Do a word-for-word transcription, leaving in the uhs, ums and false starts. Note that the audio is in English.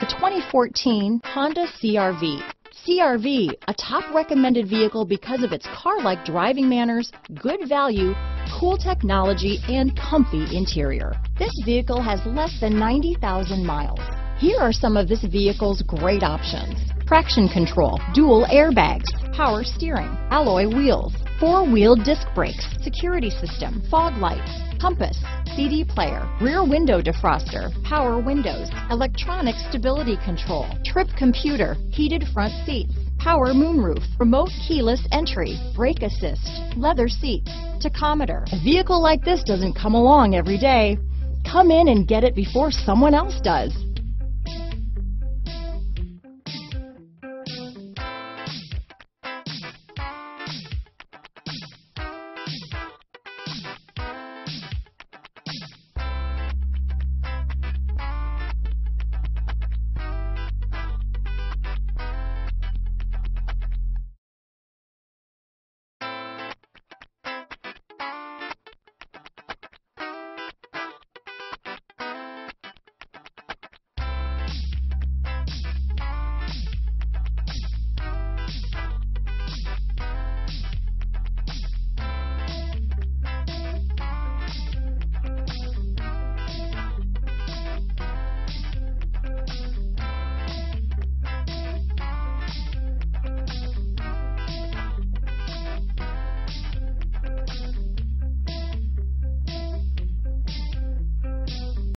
The twenty fourteen Honda C R V. C R V, a top recommended vehicle because of its car-like driving manners, good value, cool technology, and comfy interior. This vehicle has less than ninety thousand miles. Here are some of this vehicle's great options: traction control, dual airbags, power steering, alloy wheels, four-wheel disc brakes, security system, fog lights, compass, C D player, rear window defroster, power windows, electronic stability control, trip computer, heated front seats, power moonroof, remote keyless entry, brake assist, leather seats, tachometer. A vehicle like this doesn't come along every day. Come in and get it before someone else does.